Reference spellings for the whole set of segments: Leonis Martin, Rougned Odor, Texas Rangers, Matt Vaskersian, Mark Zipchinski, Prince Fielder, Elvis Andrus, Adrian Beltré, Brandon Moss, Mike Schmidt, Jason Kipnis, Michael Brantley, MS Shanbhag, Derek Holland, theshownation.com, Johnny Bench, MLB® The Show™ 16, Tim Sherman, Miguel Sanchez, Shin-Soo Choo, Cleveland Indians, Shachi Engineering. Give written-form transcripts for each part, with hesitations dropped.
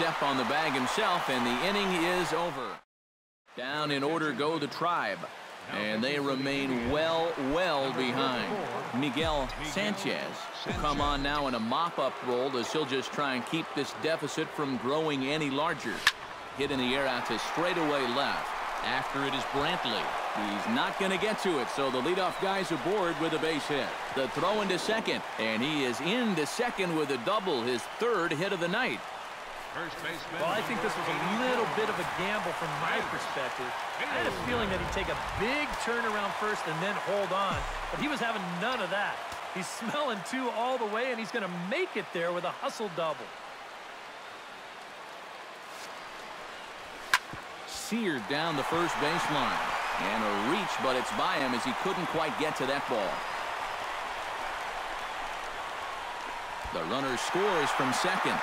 step on the bag himself, and the inning is over. Down in order go the Tribe, and they remain well behind. Miguel Sanchez will come on now in a mop-up role as he'll just try and keep this deficit from growing any larger. Hit in the air out to straightaway left. After it is Brantley. He's not going to get to it, so the leadoff guy's aboard with a base hit. The throw into second, and he is into second with a double, his third hit of the night. First baseman. Well, I think this was a little bit of a gamble from my perspective. I had a feeling that he'd take a big turn around first and then hold on, but he was having none of that. He's smelling two all the way, and he's going to make it there with a hustle double. Seared down the first baseline, and a reach, but it's by him as he couldn't quite get to that ball. The runner scores from second.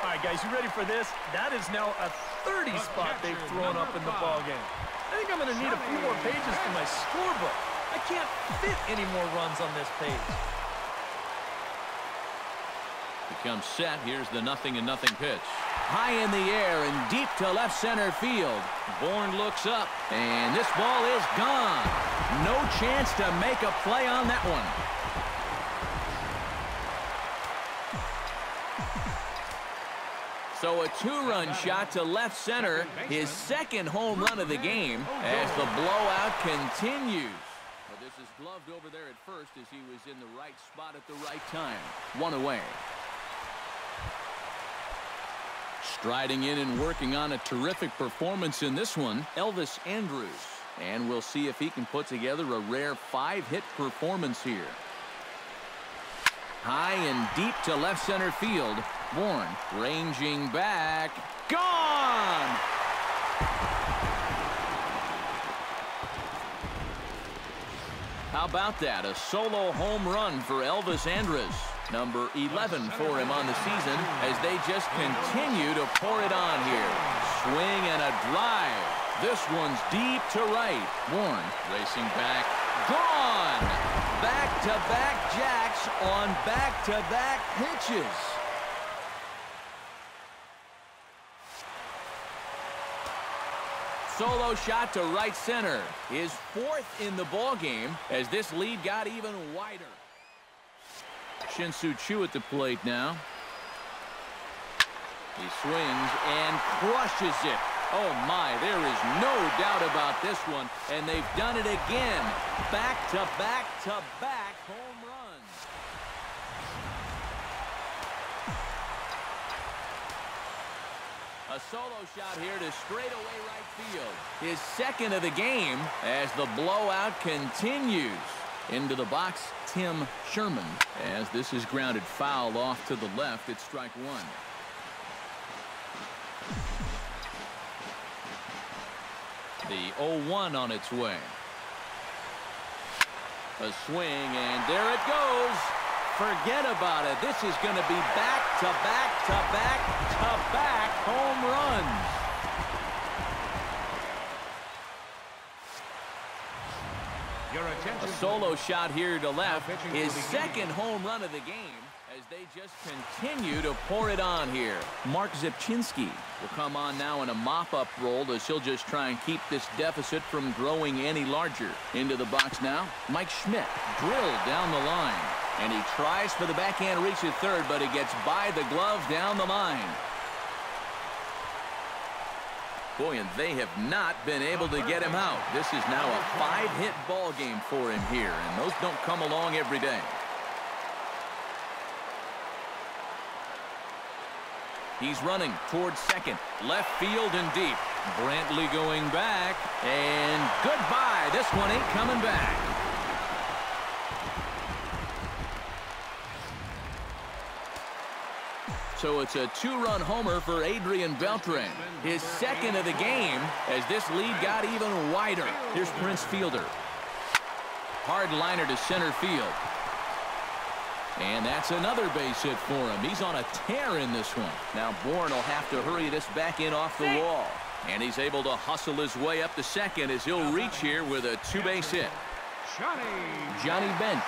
All right, guys, you ready for this? That is now a 30 spot they've thrown up in the ball game. I think I'm going to need a few more pages for my scorebook. I can't fit any more runs on this page. He comes set. Here's the 0-0 pitch. High in the air and deep to left center field. Bourne looks up, and this ball is gone. No chance to make a play on that one. So a two-run shot to left center, his second home run of the game, as the blowout continues. But this is gloved over there at first as he was in the right spot at the right time. One away. Striding in and working on a terrific performance in this one, Elvis Andrus. And we'll see if he can put together a rare five-hit performance here. High and deep to left center field. Bourne ranging back. Gone! How about that? A solo home run for Elvis Andrus. Number 11 for him on the season as they just continue to pour it on here. Swing and a drive. This one's deep to right. Bourne racing back. Gone! Back-to-back jacks on back-to-back pitches. Solo shot to right center. His fourth in the ballgame as this lead got even wider. Shin-Soo Choo at the plate now. He swings and crushes it. Oh, my, there is no doubt about this one, and they've done it again. Back to back to back home runs. A solo shot here to straightaway right field. His second of the game as the blowout continues. Into the box, Tim Sherman, as this is grounded foul off to the left. It's strike one. The 0-1 on its way. A swing, and there it goes. Forget about it. This is going to be back to back to back to back home runs. A solo shot here to left. His second home run of the game as they just continue to pour it on here. Mark Zipchinski will come on now in a mop-up role as he'll just try and keep this deficit from growing any larger. Into the box now. Mike Schmidt drilled down the line. And he tries for the backhand reach at third, but it gets by the glove down the line. Boy, and they have not been able to get him out. This is now a five-hit ball game for him here, and those don't come along every day. He's running towards second, left field and deep. Brantley going back, and goodbye. This one ain't coming back. So it's a two-run homer for Adrian Beltré, his second of the game, as this lead got even wider. Here's Prince Fielder. Hard liner to center field. And that's another base hit for him. He's on a tear in this one. Now Bourne will have to hurry this back in off the wall. And he's able to hustle his way up to second as he'll reach here with a two-base hit. Johnny Bench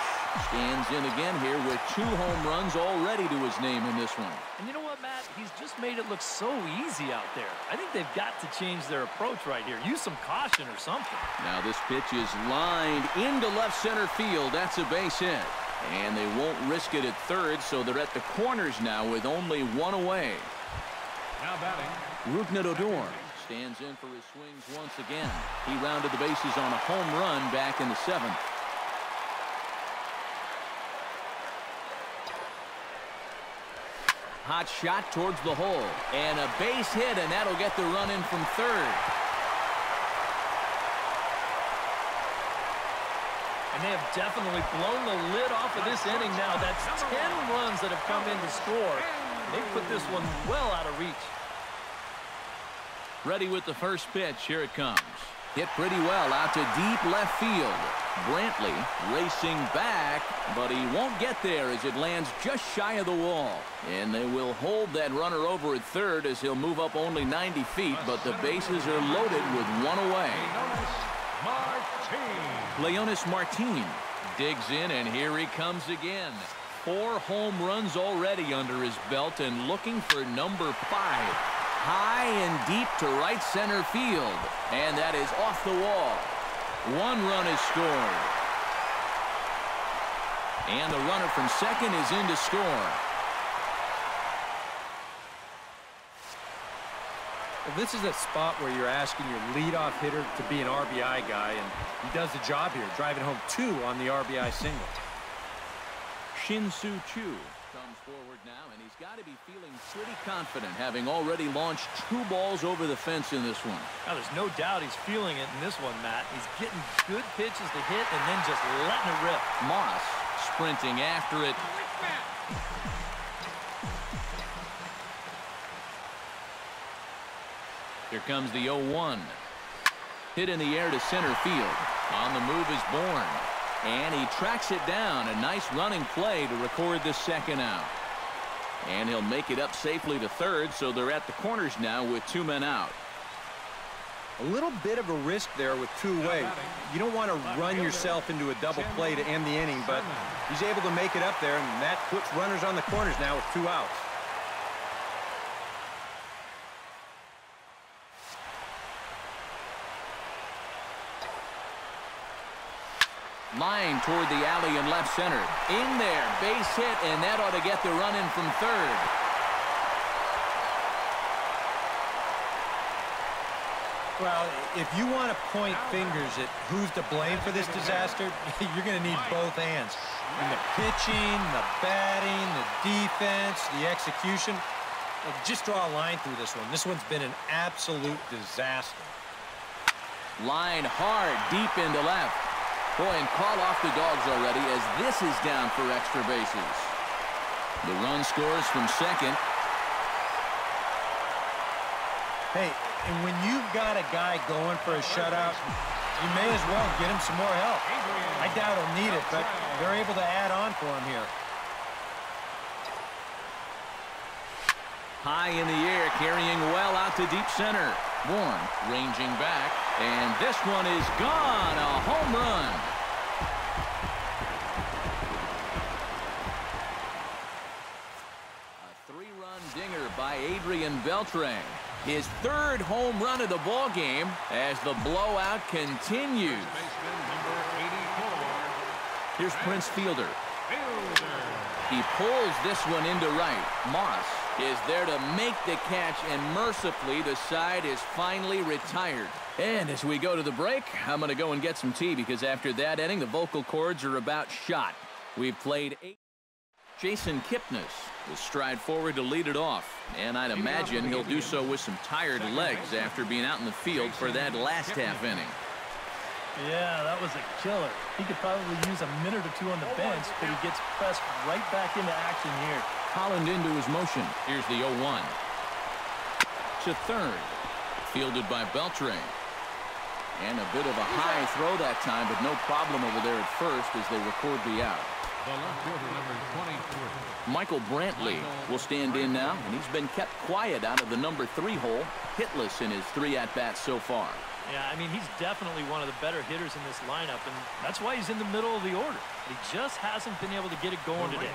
Stands in again here with 2 home runs already to his name in this one. And you know what, Matt? He's just made it look so easy out there. I think they've got to change their approach right here. Use some caution or something. Now this pitch is lined into left center field. That's a base hit. And they won't risk it at third, so they're at the corners now with only 1 away. Now batting, Rougned Odor stands in for his swings once again. He rounded the bases on a home run back in the 7th. Hot shot towards the hole, and a base hit, and that'll get the run in from third. And they have definitely blown the lid off of this inning now. That's 10 runs that have come in to score. They put this one well out of reach. Ready with the first pitch. Here it comes. Hit pretty well out to deep left field. Brantley racing back, but he won't get there as it lands just shy of the wall. And they will hold that runner over at third as he'll move up only 90 feet, but the bases are loaded with 1 away. Leonis Martin digs in, and here he comes again. 4 home runs already under his belt and looking for number 5. High and deep to right center field, and that is off the wall. 1 run is scored, and the runner from second is in to score. Well, this is a spot where you're asking your leadoff hitter to be an RBI guy, and he does the job here, driving home 2 on the RBI single. Shin-Soo Choo comes forward now, and he's got to be feeling pretty confident, having already launched 2 balls over the fence in this one. Now, there's no doubt he's feeling it in this one, Matt. He's getting good pitches to hit and then just letting it rip. Moss sprinting after it. Here comes the 0-1. Hit in the air to center field. On the move is Bourne. And he tracks it down. A nice running play to record the second out. And he'll make it up safely to third, so they're at the corners now with 2 men out. A little bit of a risk there with 2 away. You don't want to run yourself into a double play to end the inning, but he's able to make it up there, and that puts runners on the corners now with 2 outs. Line toward the alley and left center. In there, base hit, and that ought to get the run in from third. Well, if you want to point fingers at who's to blame for this disaster, you're going to need both hands. And the pitching, the batting, the defense, the execution. Just draw a line through this one. This one's been an absolute disaster. Line hard, deep into left. Boy, and call off the dogs already, as this is down for extra bases. The run scores from second. Hey, and when you've got a guy going for a shutout, you may as well get him some more help. I doubt he'll need it, but they're able to add on for him here. High in the air, carrying well out to deep center. Bourne ranging back, and this one is gone. A home run. A 3-run dinger by Adrian Beltré. His 3rd home run of the ball game as the blowout continues. Here's Prince Fielder. He pulls this one into right. Moss is there to make the catch, and mercifully the side is finally retired. And as we go to the break, I'm going to go and get some tea, because after that inning, the vocal cords are about shot. We've played 8. Jason Kipnis will stride forward to lead it off, and I'd imagine he'll do so with some tired legs after being out in the field for that last half inning. Yeah, that was a killer. He could probably use a minute or 2 on the bench, but he gets pressed right back into action here. Holland into his motion. Here's the 0-1. To third. Fielded by Beltré. And a bit of a high throw that time, but no problem over there at first as they record the out. Michael Brantley will stand in now, and he's been kept quiet out of the number 3 hole, hitless in his 3 at-bats so far. Yeah, I mean, he's definitely one of the better hitters in this lineup, and that's why he's in the middle of the order. He just hasn't been able to get it going today.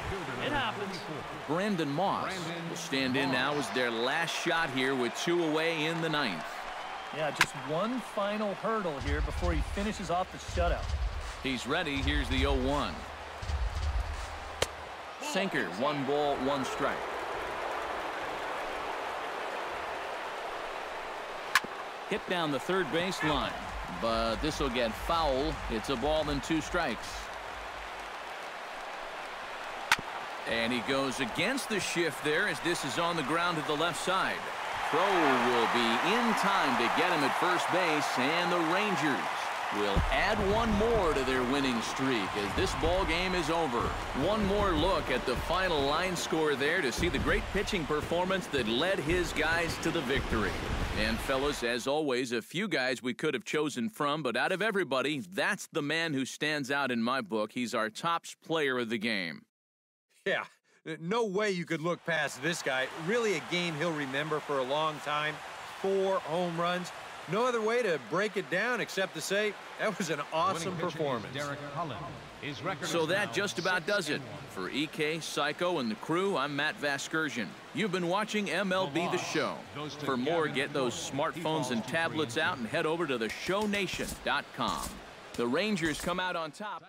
It happens. Brandon Moss will stand in now as their last shot here with two away in the ninth. Yeah, just one final hurdle here before he finishes off the shutout. He's ready. Here's the 0-1. Sinker, 1 ball, 1 strike. Hit down the third base line, but this will get foul. It's a ball and 2 strikes. And he goes against the shift there as this is on the ground to the left side. Throw will be in time to get him at first base, and the Rangers will add one more to their winning streak as this ball game is over. One more look at the final line score there to see the great pitching performance that led his guys to the victory. And fellas, as always, a few guys we could have chosen from, but out of everybody, that's the man who stands out in my book. He's our tops player of the game. Yeah, no way you could look past this guy. Really a game he'll remember for a long time. 4 home runs. No other way to break it down except to say that was an awesome performance. So that just about does it. For EK, Psycho, and the crew, I'm Matt Vaskersian. You've been watching MLB The Show. For more, get those smartphones and tablets out and head over to theshownation.com. The Rangers come out on top.